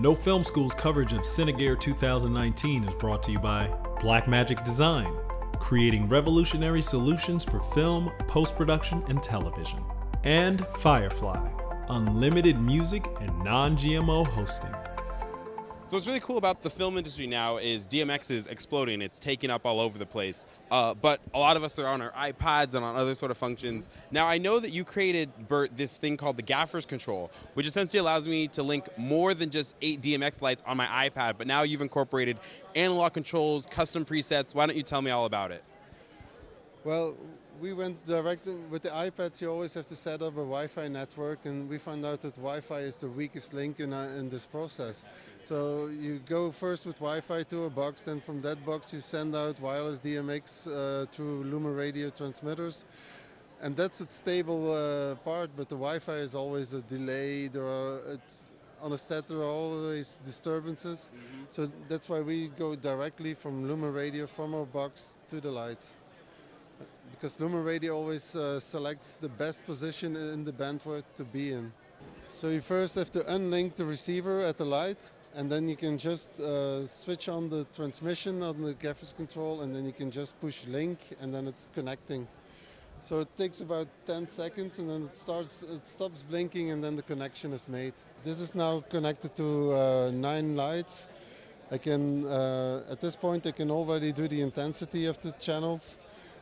No Film School's coverage of CineGear 2019 is brought to you by Blackmagic Design, creating revolutionary solutions for film, post-production, and television. And Firefly, unlimited music and non-GMO hosting. So what's really cool about the film industry now is DMX is exploding. It's taken up all over the place. But a lot of us are on our iPods and on other sort of functions. Now, I know that you created, Bert, this thing called the Gaffer's Control, which essentially allows me to link more than just 8 DMX lights on my iPad. But now you've incorporated analog controls, custom presets. Why don't you tell me all about it? Well, we went direct with the iPads. You always have to set up a Wi-Fi network, and we found out that Wi-Fi is the weakest link in this process. So you go first with Wi-Fi to a box, then from that box you send out wireless DMX through LumenRadio transmitters, and that's a stable part. But the Wi-Fi is always a delay. On a set there are always disturbances, so that's why we go directly from LumenRadio from our box to the lights. Because LumenRadio always selects the best position in the bandwidth to be in. So you first have to unlink the receiver at the light, and then you can just switch on the transmission on the Gaffer's Control, and then you can just push link, and then it's connecting. So it takes about 10 seconds, and then it stops blinking, and then the connection is made. This is now connected to 9 lights. At this point, I can already do the intensity of the channels.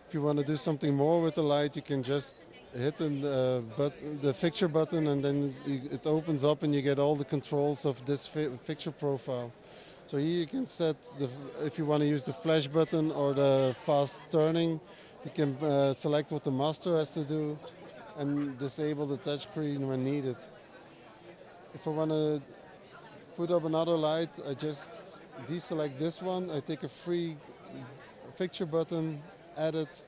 If you want to do something more with the light, you can just hit the fixture button, and then it opens up and you get all the controls of this fixture profile. So here you can set if you want to use the flash button or the fast turning, you can select what the master has to do and disable the touchscreen when needed. If I want to put up another light, I just deselect this one, I take a free fixture button, add it,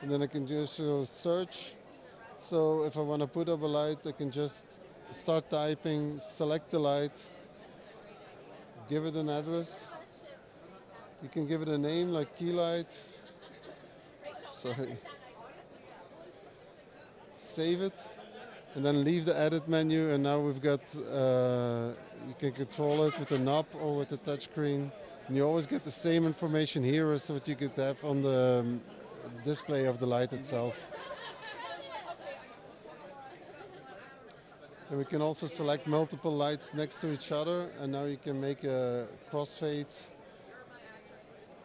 and then I can just search. So if I want to put up a light, I can just start typing, select the light, give it an address. You can give it a name like key light. Sorry. Save it, and then leave the edit menu, and now we've got, you can control it with a knob or with a touchscreen. And you always get the same information here as what you could have on the display of the light itself. And we can also select multiple lights next to each other, and now you can make a crossfade.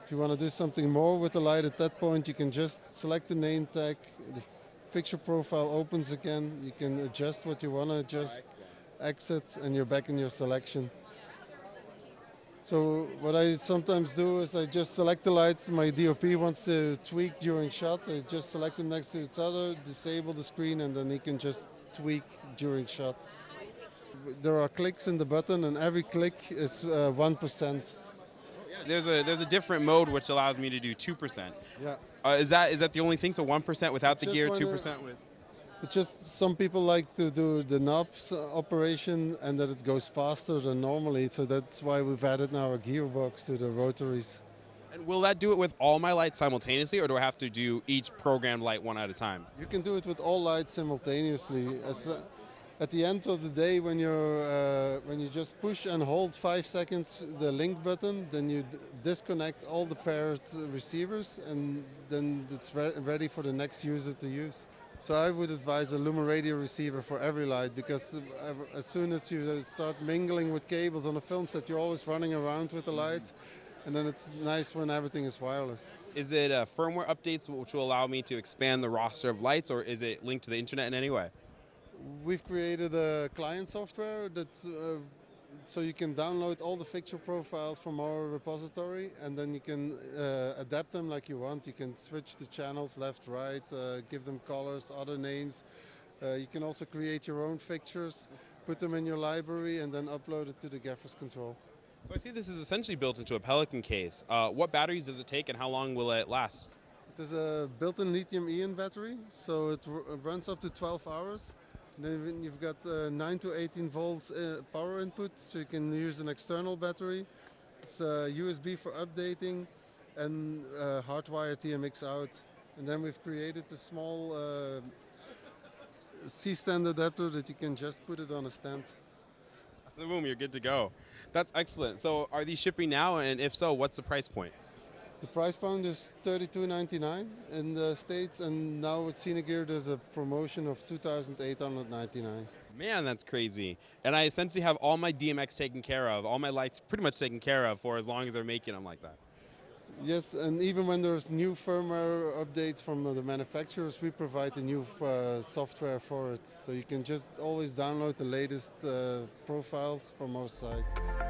If you want to do something more with the light at that point, you can just select the name tag, the picture profile opens again, you can adjust what you want to adjust, exit, and you're back in your selection. So what I sometimes do is I just select the lights my DOP wants to tweak during shot. I just select them next to each other, disable the screen, and then he can just tweak during shot. There are clicks in the button, and every click is 1%. There's a different mode which allows me to do 2%. Yeah. Is that the only thing? So 1% without the gear, 2% with. It's just some people like to do the knobs operation and that it goes faster than normally, so that's why we've added now a gearbox to the rotaries. And will that do it with all my lights simultaneously, or do I have to do each programmed light one at a time? You can do it with all lights simultaneously. At the end of the day, when you just push and hold 5 seconds the link button, then you disconnect all the paired receivers, and then it's ready for the next user to use. So I would advise a LumenRadio receiver for every light, because as soon as you start mingling with cables on a film set, you're always running around with the lights, and then it's nice when everything is wireless. Is it firmware updates which will allow me to expand the roster of lights, or is it linked to the internet in any way? We've created a client software that's so you can download all the fixture profiles from our repository, and then you can adapt them like you want. You can switch the channels left, right, give them colors, other names. You can also create your own fixtures, put them in your library, and then upload it to the Gaffer's Control. So I see this is essentially built into a Pelican case. What batteries does it take, and how long will it last? There's a built-in lithium-ion battery, so it runs up to 12 hours. Then you've got 9 to 18 volts power input, so you can use an external battery. It's USB for updating, and hardwire DMX out. And then we've created a small C-stand adapter that you can just put it on a stand. the room, you're good to go. That's excellent. So are these shipping now, and if so, what's the price point? The price point is $32.99 in the States, and now with CineGear there's a promotion of $2,899. Man, that's crazy. And I essentially have all my DMX taken care of, all my lights pretty much taken care of for as long as they're making them like that. Yes, and even when there's new firmware updates from the manufacturers, we provide the new software for it. So you can just always download the latest profiles from our site.